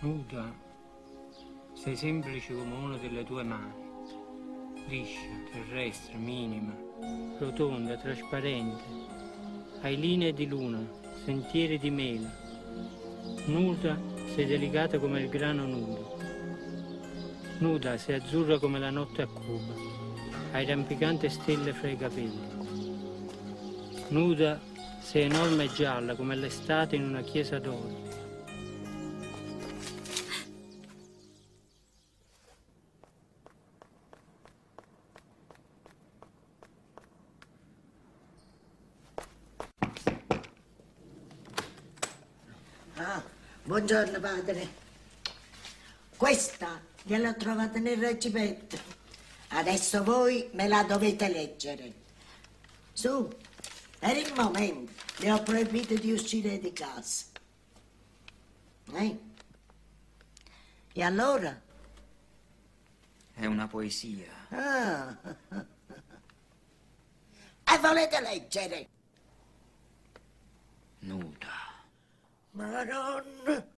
Nuda, sei semplice come una delle tue mani, liscia, terrestre, minima, rotonda, trasparente, hai linee di luna, sentieri di mela. Nuda, sei delicata come il grano nudo. Nuda, sei azzurra come la notte a Cuba, hai rampicanti stelle fra i capelli. Nuda, sei enorme e gialla come l'estate in una chiesa d'oro. Ah, buongiorno padre. Questa gliela ho trovata nel reggimento. Adesso voi me la dovete leggere. Su, per il momento le ho proibito di uscire di casa. E allora? È una poesia. Ah. E volete leggere? Nuda. Madonna,